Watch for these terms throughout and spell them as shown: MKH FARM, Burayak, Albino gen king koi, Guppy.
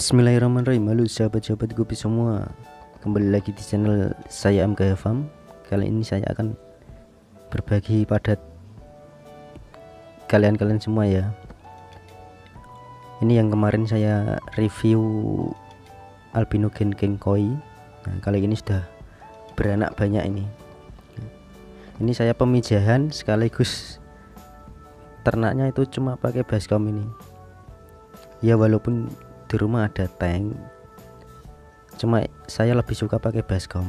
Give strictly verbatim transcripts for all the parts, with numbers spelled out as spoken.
Bismillahirrahmanirrahim. Halo sahabat-sahabat Guppy semua, kembali lagi di channel saya M K H FARM. Kali ini saya akan berbagi pada kalian-kalian semua ya. Ini yang kemarin saya review albino gen king koi. Nah, kali ini sudah beranak banyak ini. Ini saya pemijahan sekaligus ternaknya itu cuma pakai baskom ini. Ya walaupun di rumah ada tank, cuma saya lebih suka pakai baskom.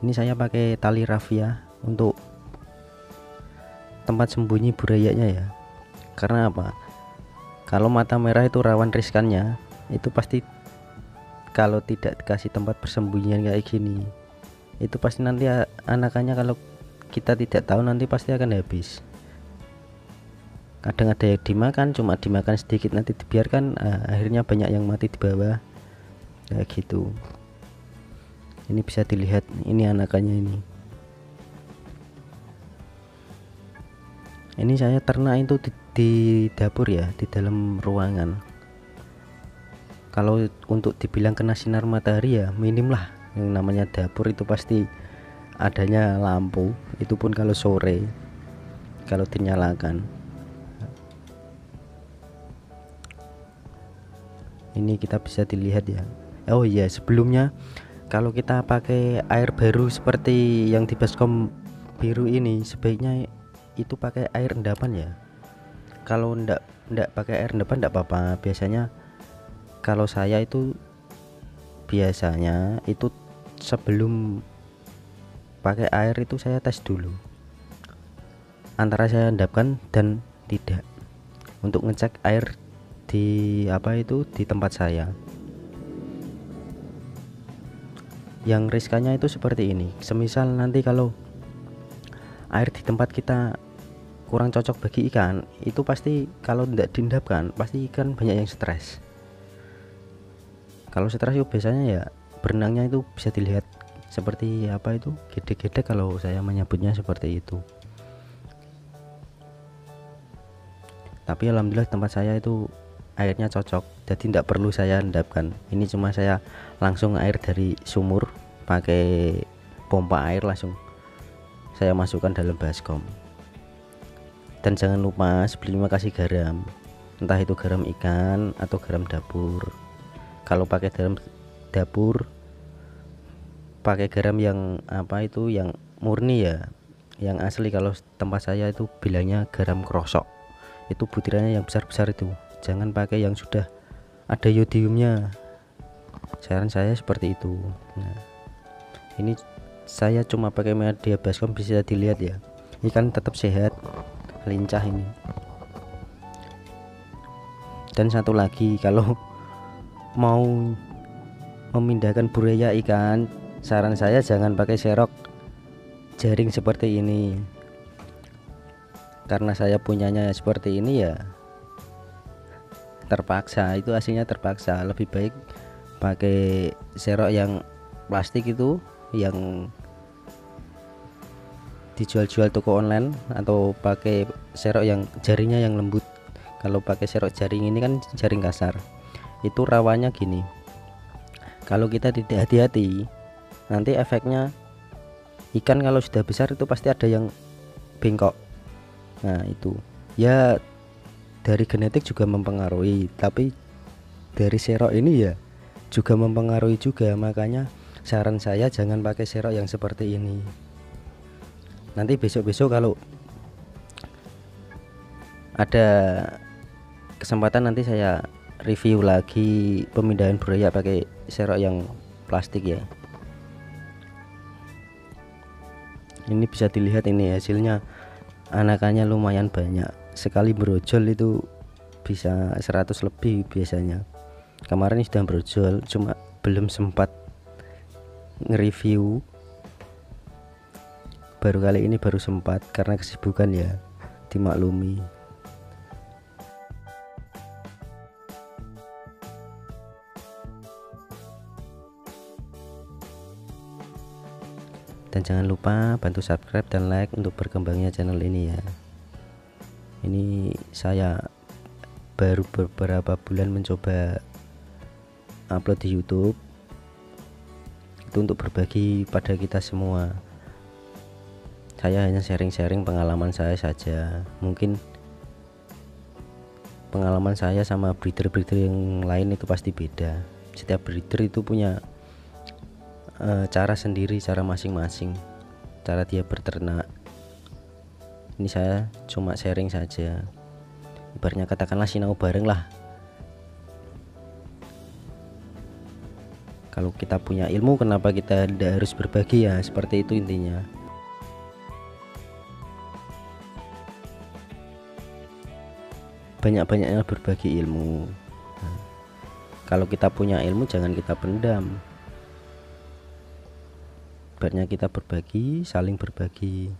Ini saya pakai tali rafia untuk tempat sembunyi burayanya ya. Karena apa? Kalau mata merah itu rawan riskannya, itu pasti kalau tidak dikasih tempat persembunyian kayak gini, itu pasti nanti anakannya kalau kita tidak tahu nanti pasti akan habis. Kadang ada yang dimakan, cuma dimakan sedikit nanti dibiarkan, nah, akhirnya banyak yang mati di bawah kayak gitu. Ini bisa dilihat, ini anakannya ini. Ini saya ternak itu di, di dapur ya, di dalam ruangan. Kalau untuk dibilang kena sinar matahari ya minim lah, yang namanya dapur itu pasti adanya lampu, itu pun kalau sore kalau dinyalakan. Ini kita bisa dilihat ya. Oh iya, sebelumnya kalau kita pakai air baru seperti yang di baskom biru ini, sebaiknya itu pakai air endapan ya. Kalau ndak ndak pakai air endapan ndak apa-apa. Biasanya kalau saya itu biasanya itu sebelum pakai air itu saya tes dulu antara saya endapkan dan tidak, untuk ngecek air di apa itu di tempat saya. Yang riskannya itu seperti ini, semisal nanti kalau air di tempat kita kurang cocok bagi ikan, itu pasti kalau tidak diendapkan pasti ikan banyak yang stres. Kalau stres itu biasanya ya berenangnya itu bisa dilihat seperti apa itu gede-gede, kalau saya menyebutnya seperti itu. Tapi alhamdulillah tempat saya itu airnya cocok, jadi tidak perlu saya endapkan. Ini cuma saya langsung air dari sumur pakai pompa air, langsung saya masukkan dalam baskom. Dan jangan lupa sebelumnya kasih garam, entah itu garam ikan atau garam dapur. Kalau pakai garam dapur, pakai garam yang apa itu yang murni ya, yang asli. Kalau tempat saya itu bilangnya garam krosok, itu butirannya yang besar-besar itu. Jangan pakai yang sudah ada yodiumnya, saran saya seperti itu. Nah, ini saya cuma pakai media baskom, bisa dilihat ya, ikan tetap sehat, lincah ini. Dan satu lagi, kalau mau memindahkan buraya ikan, saran saya jangan pakai serok jaring seperti ini. Karena saya punyanya seperti ini ya, terpaksa, itu aslinya terpaksa. Lebih baik pakai serok yang plastik itu yang dijual-jual toko online, atau pakai serok yang jaringnya yang lembut. Kalau pakai serok jaring ini kan jaring kasar, itu rawannya gini. Kalau kita tidak hati-hati nanti efeknya ikan kalau sudah besar itu pasti ada yang bengkok. Nah itu ya, dari genetik juga mempengaruhi, tapi dari serok ini ya juga mempengaruhi juga. Makanya saran saya jangan pakai serok yang seperti ini. Nanti besok-besok kalau ada kesempatan nanti saya review lagi pemindahan buraya pakai serok yang plastik ya. Ini bisa dilihat ini hasilnya, anakannya lumayan banyak. Sekali brojol itu bisa seratus lebih biasanya. Kemarin sudah brojol, cuma belum sempat nge-review, baru kali ini baru sempat karena kesibukan ya, dimaklumi. Dan jangan lupa bantu subscribe dan like untuk berkembangnya channel ini ya. Ini saya baru beberapa bulan mencoba upload di YouTube, itu untuk berbagi pada kita semua. Saya hanya sharing-sharing pengalaman saya saja, mungkin pengalaman saya sama breeder-breeder yang lain itu pasti beda. Setiap breeder itu punya e, cara sendiri, cara masing-masing, cara dia berternak. Ini saya cuma sharing saja, ibaratnya katakanlah sinau bareng lah. Kalau kita punya ilmu, kenapa kita tidak harus berbagi, ya seperti itu intinya. Banyak-banyaknya berbagi ilmu. Nah, kalau kita punya ilmu jangan kita pendam, banyak kita berbagi, saling berbagi,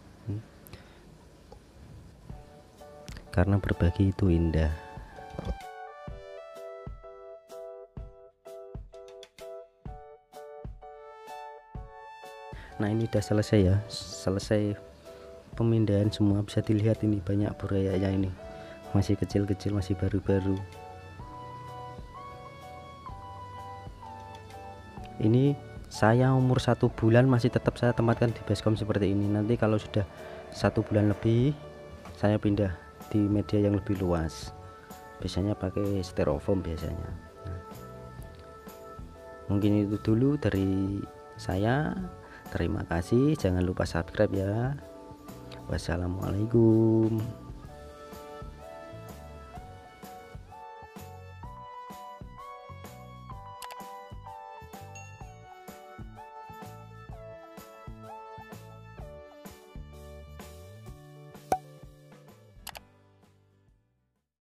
karena berbagi itu indah. Nah, ini udah selesai ya, selesai pemindahan semua. Bisa dilihat ini banyak burayanya, ini masih kecil-kecil, masih baru-baru. Ini saya umur satu bulan masih tetap saya tempatkan di basecamp seperti ini. Nanti kalau sudah satu bulan lebih saya pindah di media yang lebih luas, biasanya pakai styrofoam biasanya. Nah, mungkin itu dulu dari saya. Terima kasih, jangan lupa subscribe ya. Wassalamualaikum.